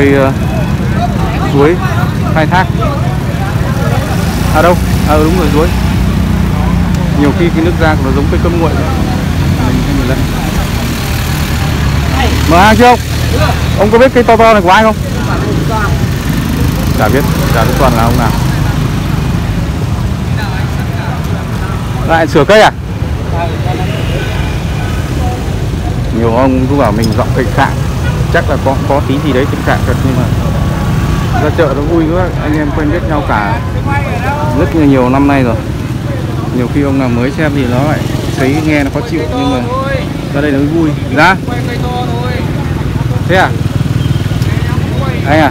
cây duối khai thác. À đâu, đúng rồi, duối. Nhiều khi cái nước ra của nó giống cây cơm nguội. Mình lần. Mở hàng chưa ông? Ông có biết cây to này của ai không? Chả biết, chả biết toàn là ông nào. Lại sửa cây à? Nhiều ông cũng bảo mình giọng cây cạn. Chắc là có tí gì đấy tình trạng thật, nhưng mà ra chợ nó vui quá, anh em quen biết nhau cả rất nhiều năm nay rồi. Nhiều khi ông nào mới xem thì nó lại thấy nghe nó khó chịu, nhưng mà ra đây nó vui ra. Thế à? Anh à?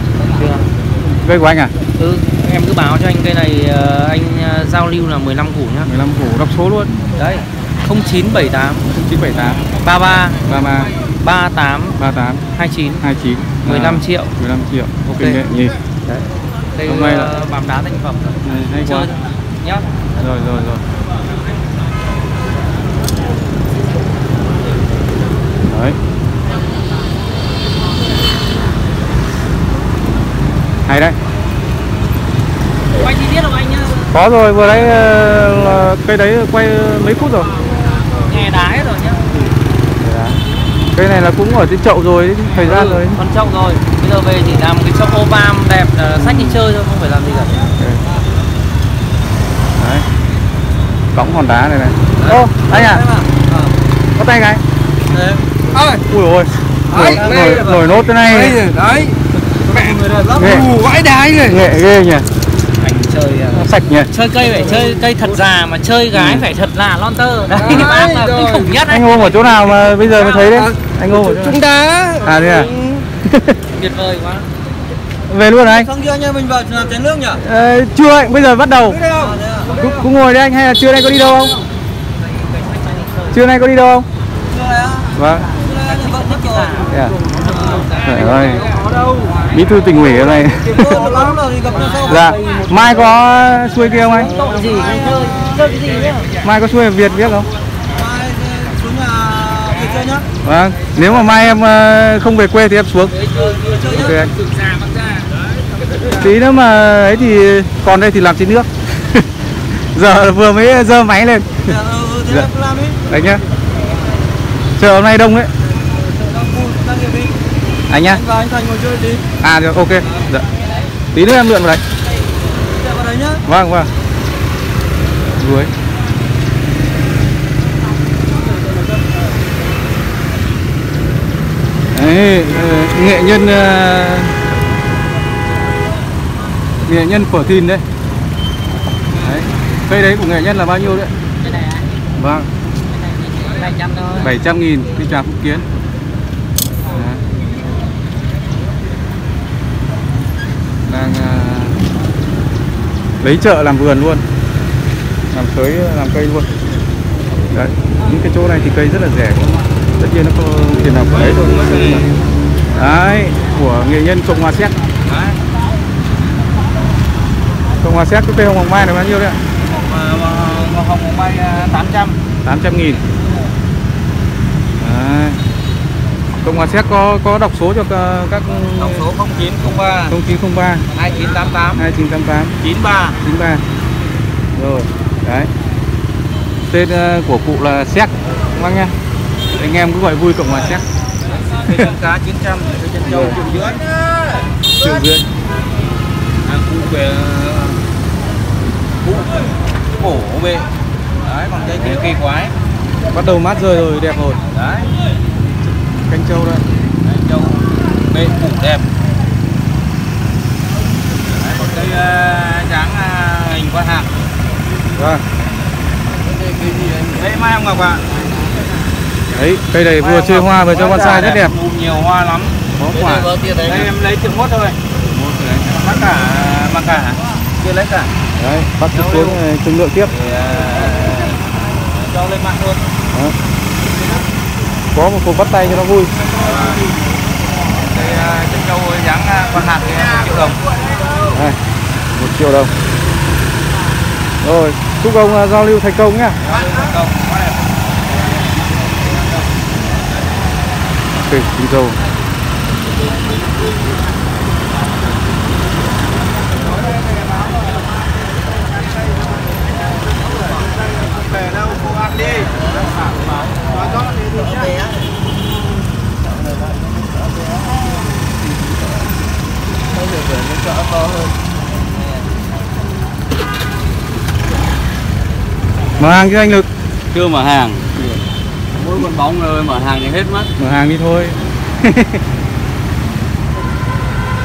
Cây của anh à? Ừ, em cứ báo cho anh cây này anh giao lưu là 15 củ nhá. 15 củ, đọc số luôn. Đấy, 0978 0978 33 38 29 15 triệu 15 triệu. Ok, nhỉ. Đây hôm nay là bám đá thành phẩm này, chơi nhá. Rồi đấy, hay đấy. Quay chi tiết không anh nhá? Có rồi, vừa đấy là cây đấy quay mấy phút rồi, nghe đá hết rồi nhá. Cây này là cũng ở trên chậu rồi, thời gian rồi. Con chậu rồi, bây giờ về chỉ làm cái chậu ô vam đẹp là sách đi chơi thôi, không phải làm gì cả. Okay. Đấy. Cõng hòn đá này này. Ô, anh à, có tay cái. Ôi, ui ôi, nổi nốt thế này. Đấy, đấy. Mẹ người là lắm, vãi đái rồi. Nghệ ghê nhỉ. Anh chơi sạch nhỉ. Chơi cây phải chơi cây thật già, mà chơi gái phải thật là lon tơ. Đấy, bác là kinh khủng nhất đấy. Anh ôm ở chỗ nào mà bây giờ mới thấy đấy? Anh ôm ở chỗ chúng ta. À thế à? Tuyệt vời quá. Về luôn anh. Xong chưa anh, mình vào chén nước nhỉ? Chưa anh, bây giờ bắt đầu. Cũng ngồi đấy anh, hay là trưa nay có đi đâu không? Trưa nay có đi đâu không? Vâng. Trời ơi, bí thư tỉnh ủy ở đây. Dạ, mai có xuôi kia không anh? Mai có xuôi Việt biết không? Vâng, nếu mà mai em không về quê thì em xuống. Ok anh. Tí nữa mà ấy thì còn đây thì làm trên nước. Giờ vừa mới dơ máy lên. Dạ. Đấy nhá. Chợ hôm nay đông ấy. Anh nhá. Anh Thành ngồi chơi tí. À được, ok. Dạ. Tí nữa em lượn vào đấy. Vâng, vâng. Duối. Đấy, nghệ nhân phở thìn đấy. Đấy. Cây đấy của nghệ nhân là bao nhiêu đấy? Cái này anh. Vâng. 700 thôi. 700.000 đi chào Phúc Kiến. Đang lấy chợ làm vườn luôn, làm sới làm cây luôn. Đấy, những cái chỗ này thì cây rất là rẻ, tất nhiên nó có tiền nào của đấy thôi. Đấy, của nghệ nhân Cộng Hòa Séc. Cộng Hòa Séc, cái cây hồng Hoàng Mai này bao nhiêu đấy ạ? Hồng Hoàng Mai 800. 800.000. Đấy. Cộng Hòa Séc có đọc số cho các. Đọc số 0903 0903 2988 2988 93 93. Rồi, đấy. Tên của cụ là Séc, bác nhá. Anh em cứ gọi vui Cộng Hòa Séc. Cá 900 chân trâu triệu rưỡi. Cụ về bổ về. Đấy, còn cái kia kỳ quái. Bắt đầu mát rơi rồi, đẹp rồi. Đấy. Canh trâu đây. Canh trâu bê củ đẹp. Đấy, còn cây dáng hình con hạc. Vâng. Đây mai em ngọc ạ. Đấy, cây này vừa chơi hoa vừa cho con sai rất đẹp. Nhiều hoa lắm. Có quả. Đây em lấy chừng mốt thôi. Bắt cả mà cả. Chưa lấy cả. Đấy, bắt xuống chừng lượng tiếp. Cho lên mạng luôn. Đấy. Có một cuộc bắt tay cho nó vui. Cái chân trâu dáng con hạt thì 1 triệu đồng. Đây, 1 triệu đồng. Rồi, chúc ông giao lưu thành công nhá. Ok, chân trâu. Mở hàng chứ anh Lực? Chưa mở hàng. Mỗi con bóng rồi mở hàng thì hết mất. Mở hàng đi thôi.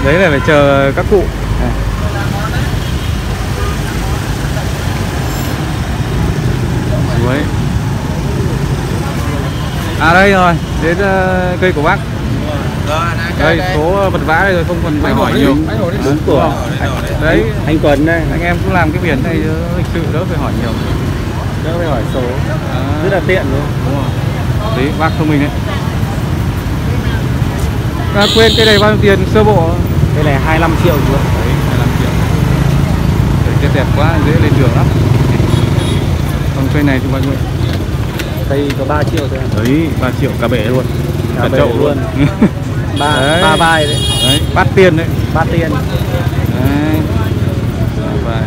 Đấy là phải chờ các cụ. Đấy. À đây rồi, đến cây của bác. Đây, số vật vã đây rồi, không cần phải hỏi nhiều. Đúng của đấy, anh Tuấn đây, anh em cũng làm cái biển này lịch sự, đỡ phải hỏi nhiều, đỡ phải hỏi số, rất là tiện luôn. Đúng rồi. Đấy, bác thông minh đấy. À, quên cái này bao nhiêu tiền sơ bộ? Cái này 25 triệu luôn. Đấy, 25 triệu. Cái đẹp quá, dễ lên đường lắm. Còn cây này thì mọi người. Cây có 3 triệu thôi. Đấy, 3 triệu cả bể luôn. Cả bể luôn. Ba vai đấy. Đấy, bát tiền đấy. Bát tiền. Đấy. Vai.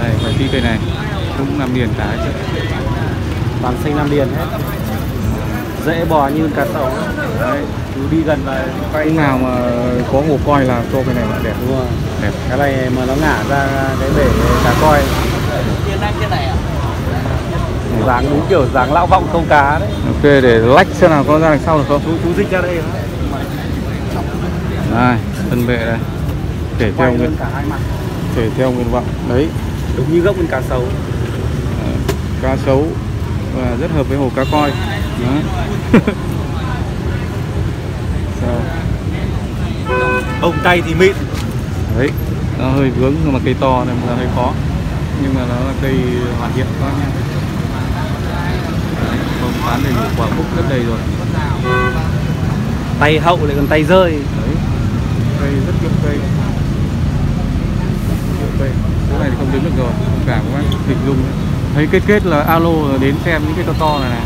Đây, phải phi cây này. Cũng Nam Điền cả chứ. Toàn xanh Nam Điền hết. Dễ bò như cá sấu. Đấy, chú đi gần và quay. Cái nào mà có hồ coi là cho cái này là đẹp luôn. Đẹp. Cái này mà nó ngả ra cái bể cá coi. Cái này à? Dáng đúng kiểu dáng lão vọng câu cá đấy. Ok, để lách xem nào có ra đằng sau được không? Chú dịch ra đây hả? Đây, thân vệ đây. Để theo nguyên cả hai mặt. Để theo nguyên vọng. Đấy, đúng như gốc bên cá sấu. Cá sấu và rất hợp với hồ cá coi. Đó. Ông tay thì mịn. Đấy, nó hơi vướng nhưng mà cây to nên là hơi khó. Nhưng mà nó là cây hoàn thiện quá nha. Không bán đầy đủ quả phúc rất đầy rồi. Tay hậu lại còn tay rơi. Đấy, cây rất nhiều cây. Cái này thì không đến được rồi, không cả các bác hình dung đấy. Thấy kết là alo đến xem những cái to to này này.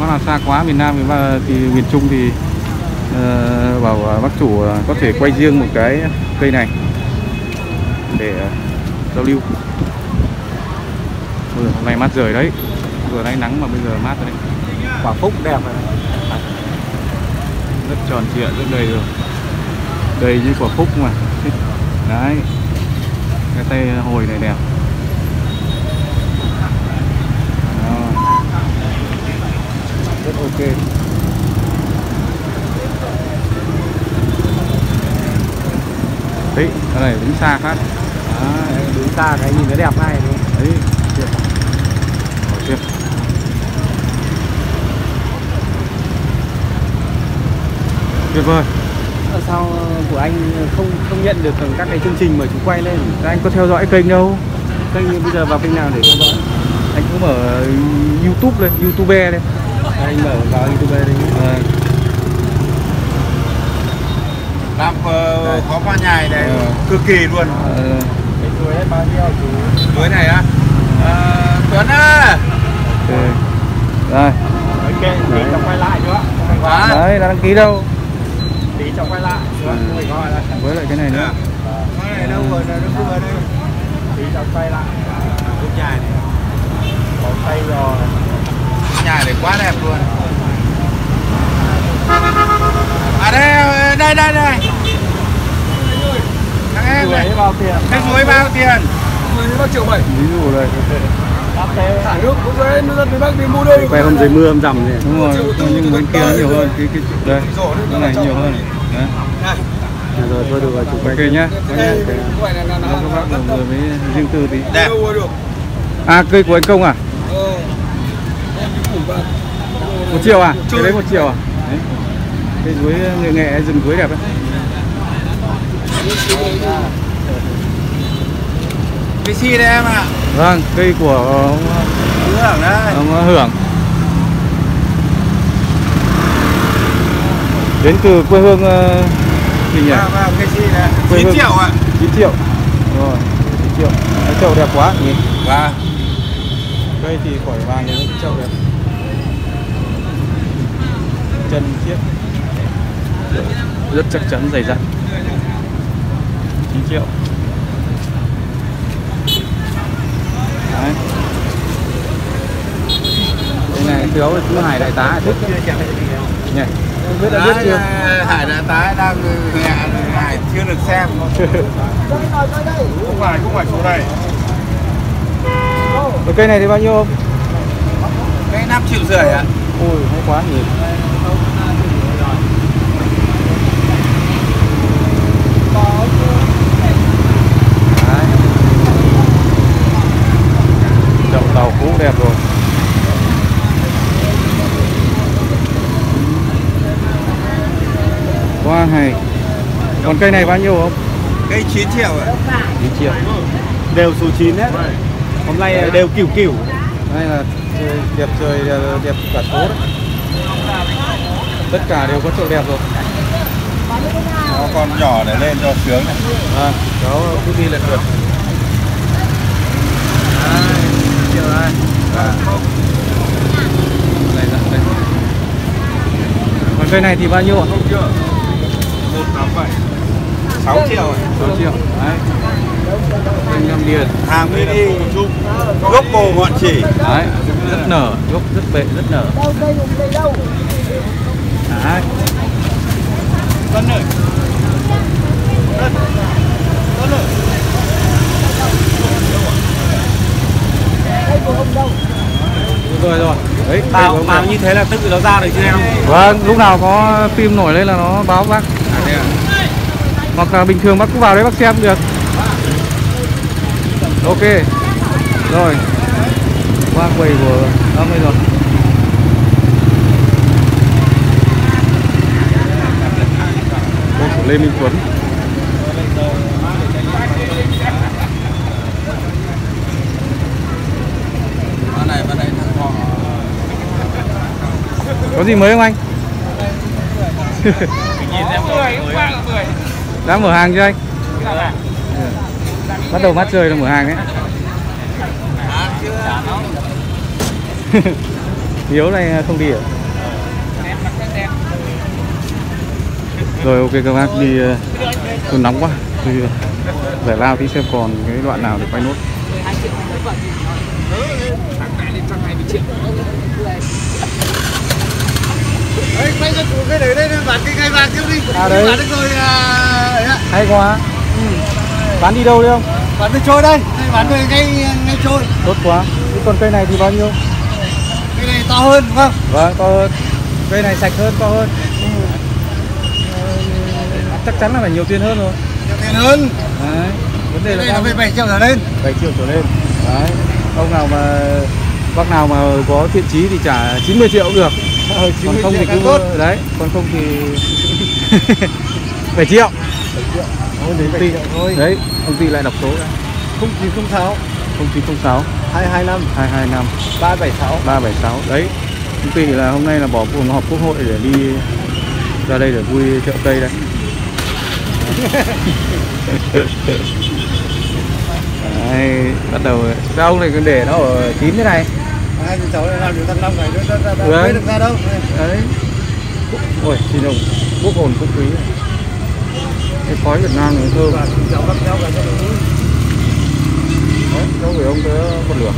Nó là xa quá, miền Nam thì miền Trung thì bảo bác chủ có thể quay riêng một cái cây này để giao lưu. Hôm nay mát rời đấy. Vừa nãy nắng mà bây giờ mát rồi đấy. Quả phúc đẹp rồi đấy. Rất tròn trịa, rất đầy rồi. Đầy như quả phúc mà. Đấy. Cái tay hồi này đẹp. Đó. Rất ok. Đấy, cái này đứng xa phát. Đấy, đứng xa cái nhìn nó đẹp ngay đúng không? Đấy, tuyệt. Tuyệt. Tuyệt vời. Sao của anh không nhận được các cái chương trình mà chúng quay lên? Anh có theo dõi kênh đâu? Kênh bây giờ vào kênh nào để theo dõi? Anh cũng mở YouTube lên, YouTube đây. Anh mở vào YouTube đây. Làm có qua nhài này cực kỳ luôn. Cái chuối hết bao nhiêu chú? Chuối này á? Tuấn á. Ok. Đây. Ok, tí cháu quay lại nữa. Đấy, đã đăng ký đâu. Tí cháu quay lại. Với lại cái này nữa. Cái này đâu rồi, nó vừa đây. Tí cháu quay lại. Cúp nhài này. Có tay rồi. Cúp nhài này quá đẹp luôn. À đây, đây. Các em này. Cái muối bao tiền? Muối bao triệu 7. Ví dụ đây. Thả nước cũng dễ, nó dân với bác đi mua đây. Quay hôm dưới mưa hôm rằm thì. Đúng rồi, nhưng bên kia nhiều hơn. Đây, cái này nhiều hơn. Đấy. Rồi thôi được rồi, chụp quay kia nhá. Các bác đồng người mới riêng tư tí. Đẹp. À, cây của anh Công à? 1 triệu à? Cái đấy 1 triệu à? Cái duối nghệ nghệ rừng duối đẹp đấy. Cây si đây em ạ. À. Vâng, cây của ông Hưởng đấy. Ông Hưởng. Đến từ quê hương gì nhỉ? Vâng, cây si này. 9 triệu ạ. 9 triệu. Rồi, 9 triệu. Cái chậu đẹp quá nhỉ? Vâng. Cây thì khỏi vàng nhưng chậu đẹp. Chân chiếc. Rất chắc chắn dày dặn. 9 triệu. Đấy. Đây này thiếu chú Hải Đại Tá thích nhỉ? Biết đã biết chưa? Hải Đại Tá đang nghe Hải chưa được xem. Không phải số này. Cái cây này thì bao nhiêu không? Cây 5,5 triệu ạ. À? Ôi, hay quá nhỉ. Đậu tàu cũ đẹp rồi. Quá hay. Còn cây này bao nhiêu không? Cây 9 triệu ạ. À? 9 triệu. Đều số 9 hết. Hôm nay đều kiểu kiểu. Đây là đẹp trời, đẹp cả số đấy. Tất cả đều có chỗ đẹp rồi. Có con nhỏ để lên cho sướng này. À, cháu cứ đi lên được. Chiều đây. Đây là đây. Còn cây này thì bao nhiêu ạ? 187. 6 triệu rồi. 6 triệu. Đấy. Sanh Nam Điền. Hàng mini chung, gốc bồ ngọn chỉ. Đấy, rất nở, gốc rất bệ, rất nở. Đấy. Tân ơi. Tân. Tân ơi. Rồi rồi. Đấy, báo như thế là tức nó ra được chứ em. Vâng, lúc nào có phim nổi lên là nó báo bác. Hoặc là bình thường bác cứ vào đấy bác xem được. Ok. Rồi. Qua quầy của 50 rồi. Đây của Lê Minh Tuấn. Có gì mới không anh? Đã mở hàng chưa anh? Bắt đầu mắt trời là mở hàng đấy. Hiếu này không đi ạ. Rồi ok các bác đi. Nóng quá thì giải lao tí xem còn cái đoạn nào để quay nốt. Đấy, quay cho cái đấy đây bán cái gai vàng tiếp đi. À đấy. Bán được rồi ạ. Hay quá. Bán đi đâu đi không? Bán về trôi đây. Bán về ngay trôi. Tốt quá. Thế còn cây này thì bao nhiêu? Cây này to hơn đúng không? Vâng, to hơn. Cây này sạch hơn, to hơn. Chắc chắn là phải nhiều tiền hơn rồi. Nhiều tiền hơn. Đấy. Vấn đề là về 7 triệu trở lên. 7 triệu trở lên. Đấy. Ông nào mà bác nào mà có thiện chí thì trả 90 triệu cũng được. Còn không thì cứ tốt. Đấy, còn không thì 7 triệu. 7 triệu. Thôi đến 7 triệu thôi. Đấy, công ty lại đọc số ra. 0906 0906 225 225 376 376. Đấy. Công ty là hôm nay là bỏ cuộc họp quốc hội để đi ra đây để vui chợ Tây đây. Đấy, bắt đầu. Sao ông này cứ để nó ở 9 thế này? Hai chú cháu làm được 5 ngày nữa ra được ra đâu. Đấy. Ôi, xin ông quốc hồn quốc quý này. Cái khói Việt Nam nó thơm. Và chú cháu bắt nhau cả cho nó. Đấy, cháu gửi ông tới con lửa.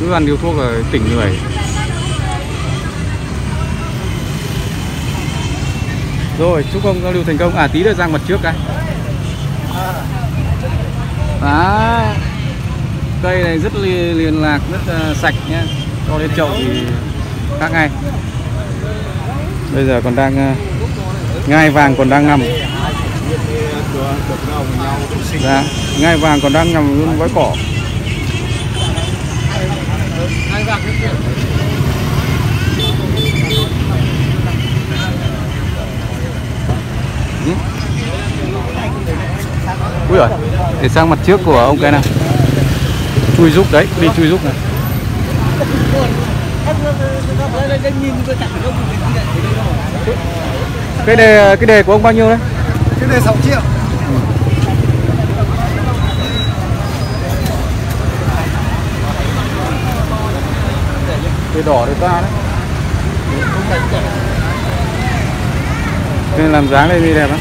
Cứ ăn điều thuốc là tỉnh người. Rồi, chúc ông giao lưu thành công. À, tí nữa rang mặt trước cái. Đó. Cây này rất liên lạc, rất sạch nhé. Cho đến chậu thì khác ngay. Bây giờ còn đang ngai vàng còn đang ngầm. Dạ, ngai vàng còn đang ngầm luôn với cỏ. Úi giời, để sang mặt trước của ông cái nào. Chui giúp đấy, đi chui giúp này. Cái đề của ông bao nhiêu đấy? Cái đề 6 triệu. Cái đỏ đấy ta đấy. Nên làm dáng lên đi đẹp lắm.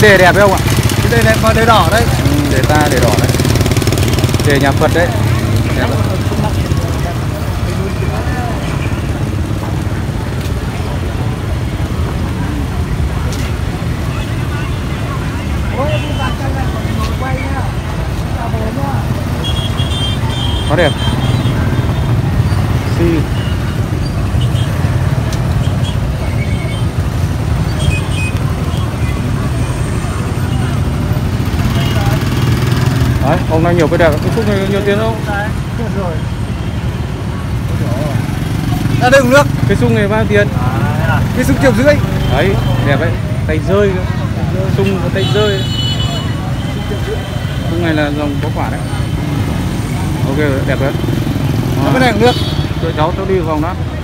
Cái đề đẹp không ạ? Cái đề đẹp mà đề đỏ đấy. Đề ta đề đỏ đấy. Đề nhà Phật đấy. Đẹp lắm. Quá đẹp. Si. Đấy, hôm nay nhiều cái đẹp, cái khúc này nhiều tiền không? Đấy, rồi. Ra đây uống nước. Cái sung này bao tiền? Cái sung 1,5 triệu. Đấy, đẹp đấy. Tay rơi nữa. Sung có tay rơi. Sung này là dòng có quả đấy. Ok, đẹp đấy. Cái này cũng được. Tụi cháu đi vòng đó.